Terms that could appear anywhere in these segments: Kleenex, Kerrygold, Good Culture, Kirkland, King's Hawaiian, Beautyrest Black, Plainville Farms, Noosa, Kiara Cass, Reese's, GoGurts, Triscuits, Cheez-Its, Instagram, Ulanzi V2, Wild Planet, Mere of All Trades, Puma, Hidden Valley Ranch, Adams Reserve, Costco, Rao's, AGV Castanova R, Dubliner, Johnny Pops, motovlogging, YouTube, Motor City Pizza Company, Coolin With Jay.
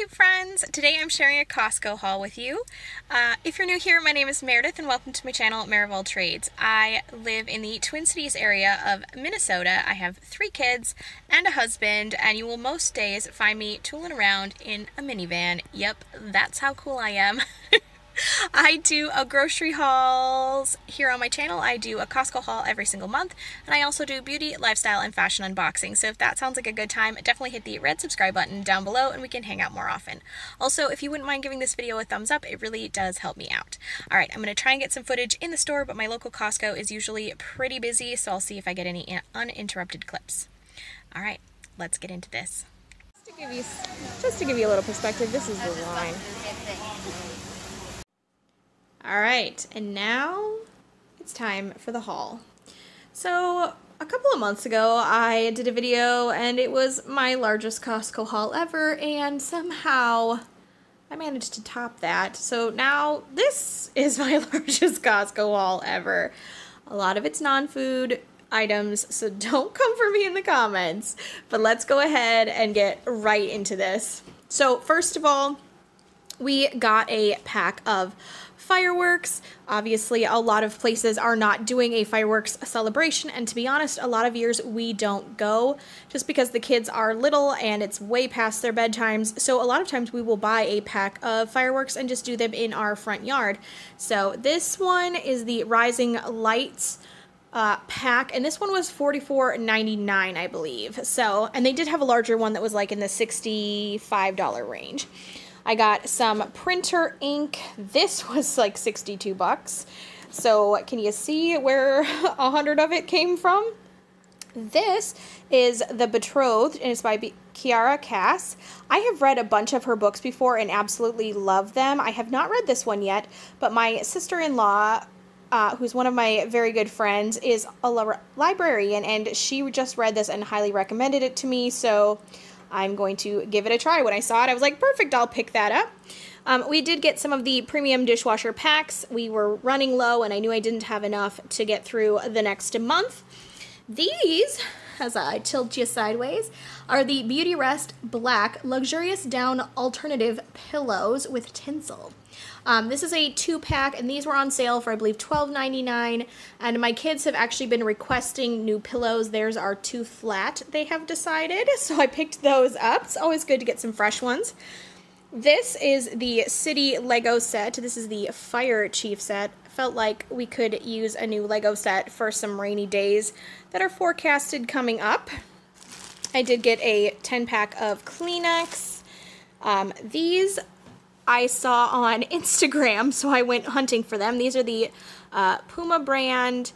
YouTube friends! Today I'm sharing a Costco haul with you. If you're new here, my name is Meredith and welcome to my channel, Mere of All Trades. I live in the Twin Cities area of Minnesota. I have 3 kids and a husband, and you will most days find me tooling around in a minivan. Yep, that's how cool I am. I do grocery hauls here on my channel. I do a Costco haul every single month, and I also do beauty, lifestyle, and fashion unboxing. So if that sounds like a good time, definitely hit the red subscribe button down below and we can hang out more often. Also, if you wouldn't mind giving this video a thumbs up, it really does help me out. All right, I'm going to try and get some footage in the store, but my local Costco is usually pretty busy, so I'll see if I get any uninterrupted clips. All right, let's get into this. Just to give you a little perspective, this is the line. Alright, and now it's time for the haul. So a couple of months ago I did a video and it was my largest Costco haul ever, and somehow I managed to top that. So now this is my largest Costco haul ever. A lot of it's non-food items, so don't come for me in the comments. But let's go ahead and get right into this. So first of all, we got a pack of fireworks. Obviously, a lot of places are not doing a fireworks celebration, and to be honest, a lot of years we don't go just because the kids are little and it's way past their bedtimes. So a lot of times we will buy a pack of fireworks and just do them in our front yard. So this one is the Rising Lights pack, and this one was $44.99, I believe. So, and they did have a larger one that was like in the $65 range. I got some printer ink. This was like 62 bucks. So can you see where 100 of it came from? This is The Betrothed, and it's by Kiara Cass. I have read a bunch of her books before and absolutely love them. I have not read this one yet, but my sister-in-law, who's one of my very good friends, is a librarian, and she just read this and highly recommended it to me, so I'm going to give it a try. When I saw it, I was like, perfect, I'll pick that up. We did get some of the premium dishwasher packs. We were running low, and I knew I didn't have enough to get through the next month. These, as I tilt you sideways, are the Beautyrest Black Luxurious Down Alternative Pillows with Tinsel. This is a 2-pack, and these were on sale for, I believe, $12.99, and my kids have actually been requesting new pillows. Theirs are too flat, they have decided, so I picked those up. It's always good to get some fresh ones. This is the City Lego set. This is the Fire Chief set. Felt like we could use a new Lego set for some rainy days that are forecasted coming up. I did get a 10-pack of Kleenex. These I saw on Instagram, so I went hunting for them. These are the Puma brand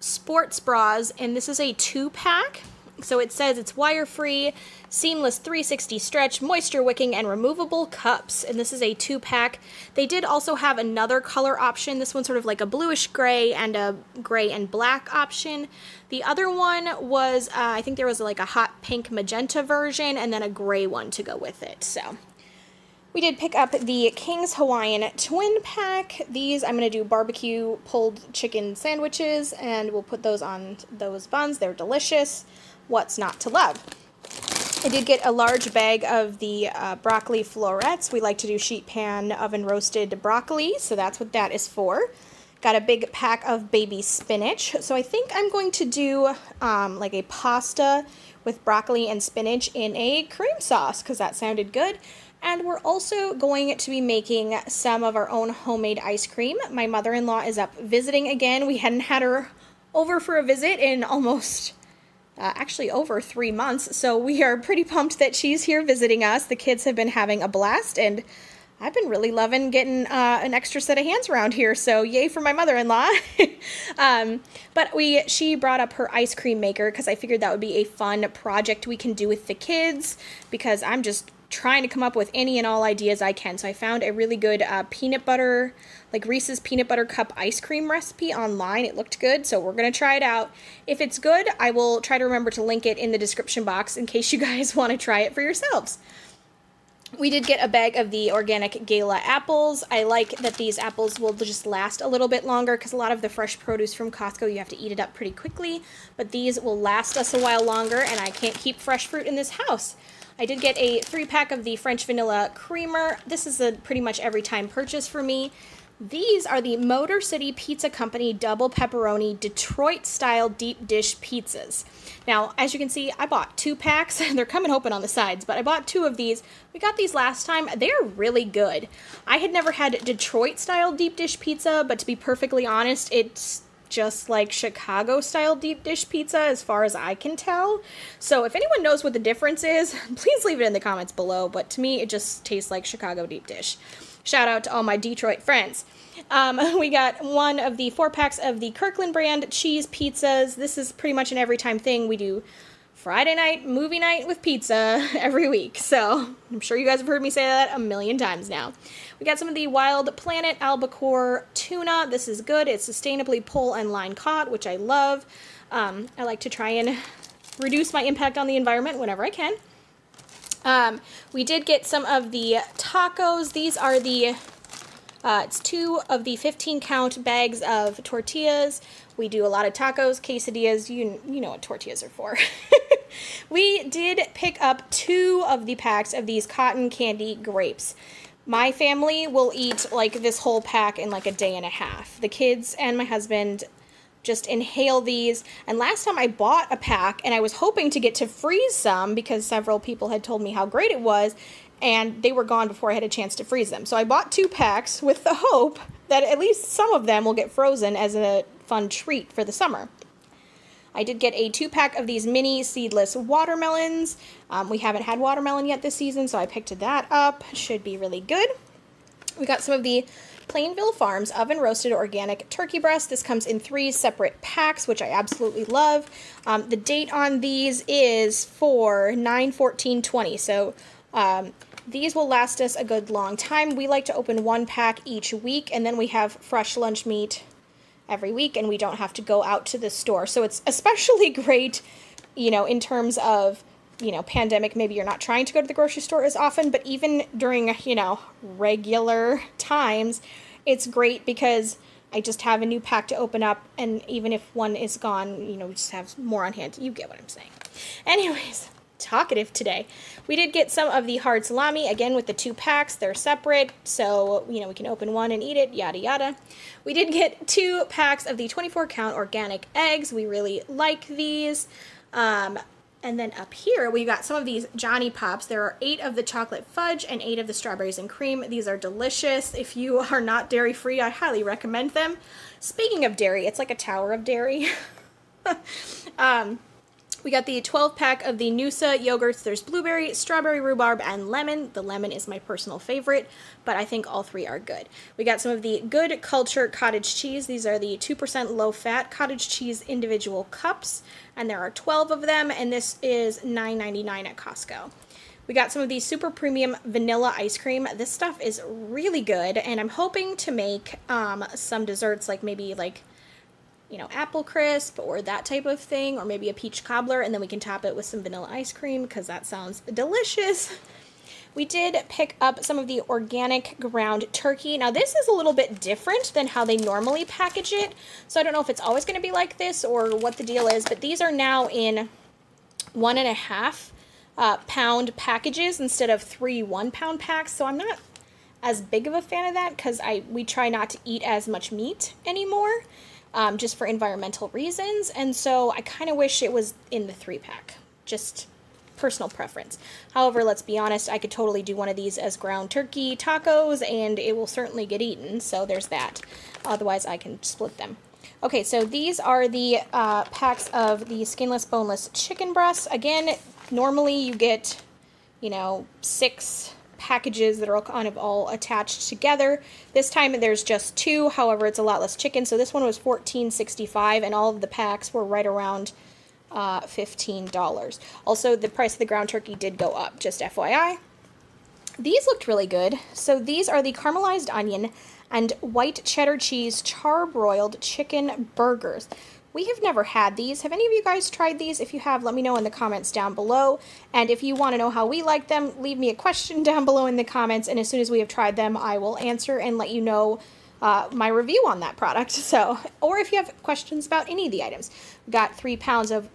sports bras, and this is a 2-pack. So it says it's wire-free, seamless 360 stretch, moisture-wicking, and removable cups. And this is a 2-pack. They did also have another color option. This one's sort of like a bluish gray and a gray and black option. The other one was, I think there was like a hot pink magenta version and then a gray one to go with it. So we did pick up the King's Hawaiian twin pack. These I'm going to do barbecue pulled chicken sandwiches, and we'll put those on those buns. They're delicious. What's not to love? I did get a large bag of the broccoli florets. We like to do sheet pan oven roasted broccoli, so that's what that is for. Got a big pack of baby spinach. So I think I'm going to do like a pasta with broccoli and spinach in a cream sauce, because that sounded good. And we're also going to be making some of our own homemade ice cream. My mother-in-law is up visiting again. We hadn't had her over for a visit in almost actually over 3 months, so we are pretty pumped that she's here visiting us. The kids have been having a blast, and I've been really loving getting an extra set of hands around here, so yay for my mother-in-law. But she brought up her ice cream maker because I figured that would be a fun project we can do with the kids, because I'm just trying to come up with any and all ideas I can. So I found a really good peanut butter, like Reese's peanut butter cup ice cream recipe online. It looked good, so we're gonna try it out. If it's good, I will try to remember to link it in the description box in case you guys want to try it for yourselves. We did get a bag of the organic Gala apples. I like that these apples will just last a little bit longer, because a lot of the fresh produce from Costco, you have to eat it up pretty quickly, but these will last us a while longer, and I can't keep fresh fruit in this house. I did get a 3-pack of the French vanilla creamer. This is a pretty much every time purchase for me. These are the Motor City Pizza Company double pepperoni Detroit style deep dish pizzas. Now, as you can see, I bought 2 packs. They're coming open on the sides, but I bought 2 of these. We got these last time. They're really good. I had never had Detroit style deep dish pizza, but to be perfectly honest, it's just like Chicago style deep dish pizza as far as I can tell. So if anyone knows what the difference is, please leave it in the comments below. But to me, it just tastes like Chicago deep dish. Shout out to all my Detroit friends. We got one of the 4-packs of the Kirkland brand cheese pizzas. This is pretty much an every time thing. We do Friday night movie night with pizza every week. So I'm sure you guys have heard me say that a million times now. We got some of the Wild Planet albacore tuna. This is good. It's sustainably pole and line caught, which I love. I like to try and reduce my impact on the environment whenever I can. We did get some of the tacos. These are the, it's 2 of the 15 count bags of tortillas. We do a lot of tacos, quesadillas, you know what tortillas are for. We did pick up 2 of the packs of these cotton candy grapes. My family will eat like this whole pack in like a day and a half. The kids and my husband just inhale these. And last time I bought a pack and I was hoping to get to freeze some because several people had told me how great it was and they were gone before I had a chance to freeze them. So I bought 2 packs with the hope that at least some of them will get frozen as a fun treat for the summer. I did get a 2-pack of these mini seedless watermelons. We haven't had watermelon yet this season, so I picked that up. Should be really good. We got some of the Plainville Farms oven roasted organic turkey breast. This comes in 3 separate packs, which I absolutely love. The date on these is for 9/14/20, so these will last us a good long time. We like to open 1 pack each week, and then we have fresh lunch meat every week, and we don't have to go out to the store. So it's especially great, you know, in terms of, you know, pandemic, maybe you're not trying to go to the grocery store as often, but even during, you know, regular times, it's great because I just have a new pack to open up, and even if one is gone, you know, we just have more on hand. You get what I'm saying. Anyways, talkative today. We did get some of the hard salami, again with the 2 packs. They're separate, so, you know, we can open one and eat it, yada yada. We did get 2 packs of the 24 count organic eggs. We really like these. And then up here, we've got some of these Johnny Pops. There are 8 of the chocolate fudge and 8 of the strawberries and cream. These are delicious. If you are not dairy-free, I highly recommend them. Speaking of dairy, it's like a tower of dairy. We got the 12-pack of the Noosa yogurts. There's blueberry, strawberry, rhubarb, and lemon. The lemon is my personal favorite, but I think all 3 are good. We got some of the Good Culture cottage cheese. These are the 2% low-fat cottage cheese individual cups, and there are 12 of them, and this is $9.99 at Costco. We got some of the super premium vanilla ice cream. This stuff is really good, and I'm hoping to make some desserts, like maybe like, you know, apple crisp or that type of thing, or maybe a peach cobbler, and then we can top it with some vanilla ice cream because that sounds delicious. We did pick up some of the organic ground turkey. Now this is a little bit different than how they normally package it, so I don't know if it's always going to be like this or what the deal is, but these are now in 1.5 pound packages instead of 3 1-pound packs, so I'm not as big of a fan of that because we try not to eat as much meat anymore. Just for environmental reasons, and so I kind of wish it was in the 3-pack. Just personal preference. However, let's be honest, I could totally do one of these as ground turkey tacos, and it will certainly get eaten, so there's that. Otherwise, I can split them. Okay, so these are the packs of the skinless, boneless chicken breasts. Again, normally you get, you know, 6 packages that are kind of all attached together. This time there's just 2, however it's a lot less chicken, so this one was $14.65 and all of the packs were right around $15. Also, the price of the ground turkey did go up, just FYI. These looked really good. So these are the caramelized onion and white cheddar cheese charbroiled chicken burgers. We have never had these. Have any of you guys tried these? If you have, let me know in the comments down below. And if you want to know how we like them, leave me a question down below in the comments. And as soon as we have tried them, I will answer and let you know my review on that product. So, or if you have questions about any of the items. We got 3 pounds of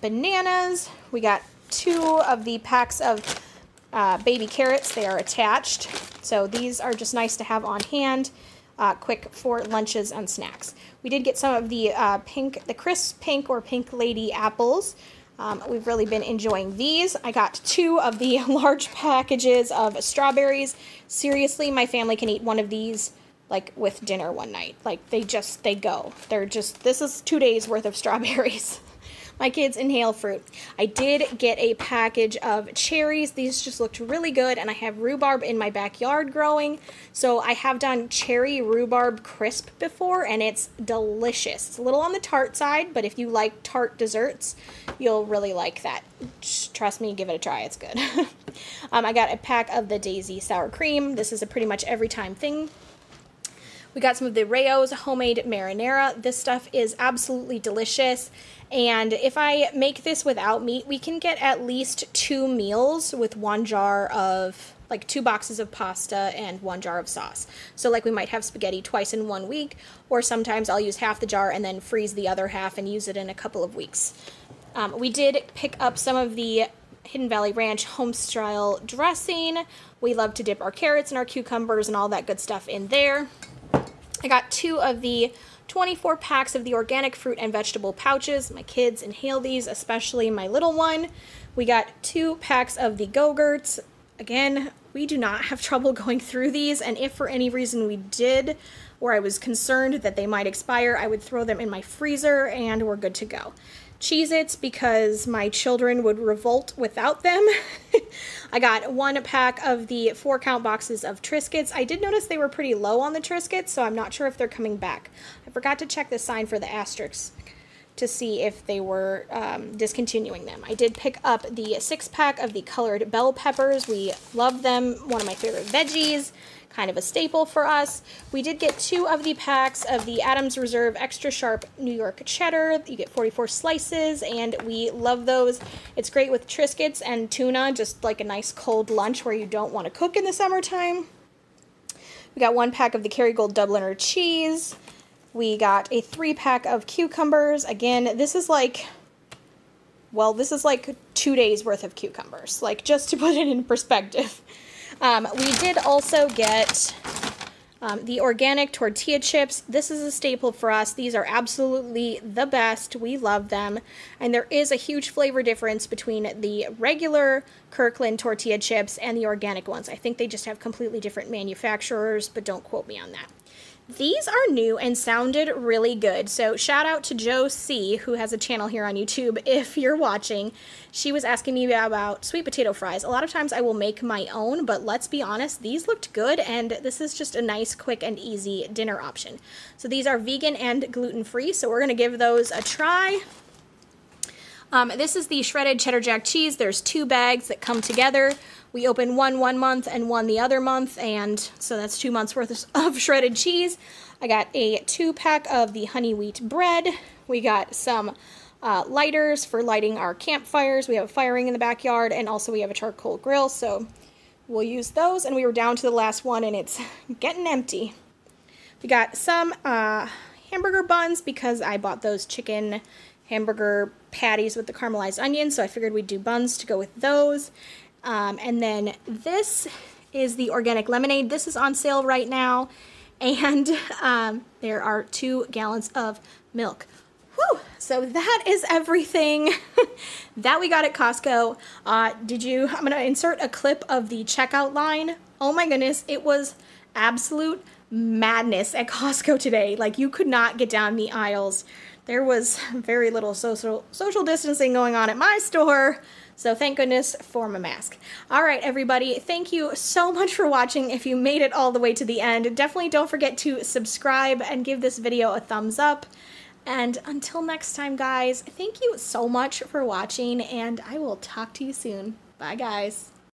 bananas. We got two of the packs of baby carrots. They are attached. So these are just nice to have on hand, quick for lunches and snacks. We did get some of the crisp pink or pink lady apples. We've really been enjoying these. I got two of the large packages of strawberries. Seriously, my family can eat one of these like with dinner one night. Like they go. They're just, this is 2 days worth of strawberries. My kids inhale fruit. I did get a package of cherries. These just looked really good, and I have rhubarb in my backyard growing. So I have done cherry rhubarb crisp before, and it's delicious. It's a little on the tart side, but if you like tart desserts, you'll really like that. Just trust me, give it a try. It's good. I got a pack of the Daisy Sour Cream. This is a pretty much every time thing. We got some of the Rao's homemade marinara. This stuff is absolutely delicious. And if I make this without meat, we can get at least two meals with one jar of, like, two boxes of pasta and one jar of sauce. So, like, we might have spaghetti twice in 1 week, or sometimes I'll use half the jar and then freeze the other half and use it in a couple of weeks. We did pick up some of the Hidden Valley Ranch home-style dressing. We love to dip our carrots and our cucumbers and all that good stuff in there. I got two of the 24 packs of the organic fruit and vegetable pouches. My kids inhale these, especially my little one. We got two packs of the GoGurts. Again, we do not have trouble going through these, and if for any reason we did, or I was concerned that they might expire, I would throw them in my freezer and we're good to go. Cheez-Its, because my children would revolt without them. I got one pack of the 4-count boxes of Triscuits. I did notice they were pretty low on the Triscuits, so I'm not sure if they're coming back. I forgot to check the sign for the asterisks to see if they were discontinuing them. I did pick up the 6-pack of the colored bell peppers. We love them, one of my favorite veggies, kind of a staple for us. We did get two of the packs of the Adams Reserve Extra Sharp New York Cheddar. You get 44 slices, and we love those. It's great with Triscuits and tuna, just like a nice cold lunch where you don't want to cook in the summertime. We got one pack of the Kerrygold Dubliner cheese. We got a 3-pack of cucumbers. Again, this is like, well, this is like 2 days worth of cucumbers, like just to put it in perspective. We did also get the organic tortilla chips. This is a staple for us. These are absolutely the best. We love them. And there is a huge flavor difference between the regular Kirkland tortilla chips and the organic ones. I think they just have completely different manufacturers, but don't quote me on that. These are new and sounded really good, so shout out to Joe C, who has a channel here on YouTube. If you're watching, she was asking me about sweet potato fries. A lot of times I will make my own, but let's be honest, these looked good, and this is just a nice, quick, and easy dinner option. So these are vegan and gluten-free, so we're going to give those a try. This is the shredded cheddar jack cheese. There's 2 bags that come together. We open one month and one the other month, and so that's 2 months worth of shredded cheese. I got a 2-pack of the honey wheat bread. We got some lighters for lighting our campfires. We have a fire ring in the backyard, and also we have a charcoal grill, so we'll use those. And we were down to the last one, and it's getting empty. We got some hamburger buns, because I bought those chicken hamburger patties with the caramelized onions, so I figured we'd do buns to go with those. And then this is the organic lemonade. This is on sale right now, and there are 2 gallons of milk. Whew! So that is everything that we got at Costco. I'm going to insert a clip of the checkout line. Oh my goodness, it was absolute madness at Costco today. Like, you could not get down the aisles. There was very little social distancing going on at my store. So thank goodness for my mask. All right, everybody, thank you so much for watching. If you made it all the way to the end, definitely don't forget to subscribe and give this video a thumbs up. And until next time, guys, thank you so much for watching, and I will talk to you soon. Bye, guys.